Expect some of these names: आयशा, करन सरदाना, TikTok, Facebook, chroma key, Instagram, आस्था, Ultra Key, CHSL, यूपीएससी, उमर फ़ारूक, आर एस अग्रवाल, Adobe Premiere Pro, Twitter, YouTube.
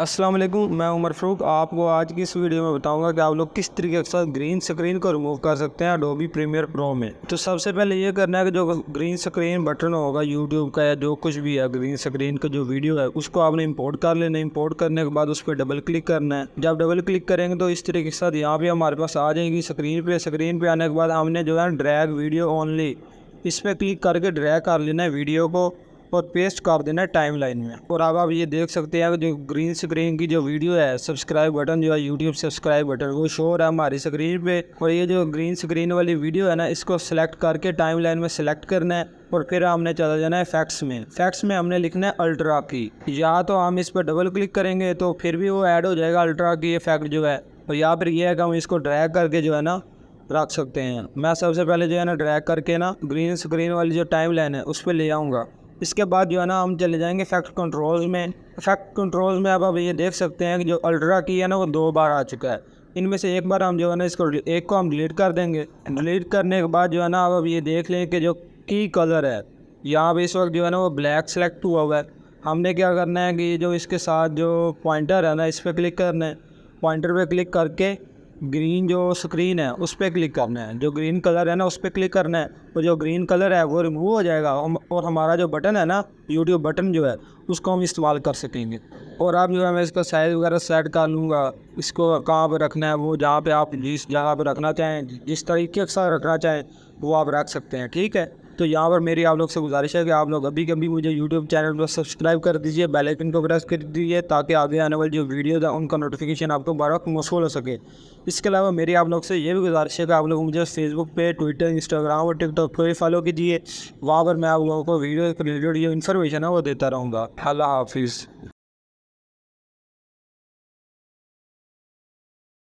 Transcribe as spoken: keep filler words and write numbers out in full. अस्सलाम वालेकुम, मैं उमर फ़ारूक आपको आज की इस वीडियो में बताऊंगा कि आप लोग किस तरीके के साथ ग्रीन स्क्रीन को रिमूव कर सकते हैं अडोबी प्रीमियर प्रो में। तो सबसे पहले ये करना है कि जो ग्रीन स्क्रीन बटन होगा यूट्यूब का या जो कुछ भी है ग्रीन स्क्रीन का जो वीडियो है उसको आपने इंपोर्ट कर लेना। इंपोर्ट करने के बाद उस पर डबल क्लिक करना है। जब डबल क्लिक करेंगे तो इस तरीके के साथ यहाँ पर हमारे पास आ जाएगी स्क्रीन पर। स्क्रीन पर आने के बाद हमने जो है ड्रैग वीडियो ओनली इस पर क्लिक करके ड्रैग कर लेना है वीडियो को और पेस्ट कर देना है टाइमलाइन में। और अब आप ये देख सकते हैं कि जो ग्रीन स्क्रीन की जो वीडियो है सब्सक्राइब बटन जो है यूट्यूब सब्सक्राइब बटन वो शो हो रहा है हमारी स्क्रीन पे। और ये जो ग्रीन स्क्रीन वाली वीडियो है ना इसको सिलेक्ट करके टाइमलाइन में सिलेक्ट करना है और फिर हमने चला जाना है इफेक्ट्स में। इफेक्ट्स में हमने लिखना है अल्ट्रा की। या तो हम इस पर डबल क्लिक करेंगे तो फिर भी वो ऐड हो जाएगा अल्ट्रा की इफेक्ट जो है। और या फिर यह है कि हम इसको ड्रैग करके जो है ना रख सकते हैं। मैं सबसे पहले जो है ना ड्रैग करके ना ग्रीन स्क्रीन वाली जो टाइम लाइन है उस पर ले आऊँगा। इसके बाद जो है ना हम चले जाएंगे इफेक्ट कंट्रोल में। इफेक्ट कंट्रोल में अब आप ये देख सकते हैं कि जो अल्ट्रा की है ना वो दो बार आ चुका है। इनमें से एक बार हम जो है ना इसको एक को हम डिलीट कर देंगे। डिलीट करने के बाद जो है ना अब आप ये देख लें कि जो की कलर है यहाँ पे इस वक्त जो है ना वो ब्लैक सेलेक्ट हुआ हुआ है। हमने क्या करना है कि जो इसके साथ जो पॉइंटर है ना इस पर क्लिक करना है। पॉइंटर पर क्लिक करके ग्रीन जो स्क्रीन है उस पर क्लिक करना है। जो ग्रीन कलर है ना उस पर क्लिक करना है और जो ग्रीन कलर है वो रिमूव हो जाएगा और हमारा जो बटन है ना यूट्यूब बटन जो है उसको हम इस्तेमाल कर सकेंगे। और आप जो है मैं इसका साइज़ वगैरह सेट कर लूँगा। इसको कहाँ पर रखना है वो जहाँ पे आप जिस जगह पर रखना चाहें जिस तरीके से रखना चाहें वो आप रख सकते हैं। ठीक है, तो यहाँ पर मेरी आप लोग से गुजारिश है कि आप लोग अभी कभी मुझे यूट्यूब चैनल पर सब्सक्राइब कर दीजिए, बेल आइकन को प्रेस कर दीजिए ताकि आगे आने वाली जो वीडियोज़ हैं उनका नोटिफिकेशन आपको बार वक्त मौसूल हो सके। इसके अलावा मेरी आप लोग से ये भी गुजारिश है कि आप लोग मुझे फेसबुक पे, ट्विटर, इंस्टाग्राम और टिकटॉक पर फॉलो कीजिए। वहाँ पर मैं आप लोगों को वीडियो रिलेटेड जो इन्फॉर्मेशन है वो देता रहूँगा। अल्लाह हाफिज़।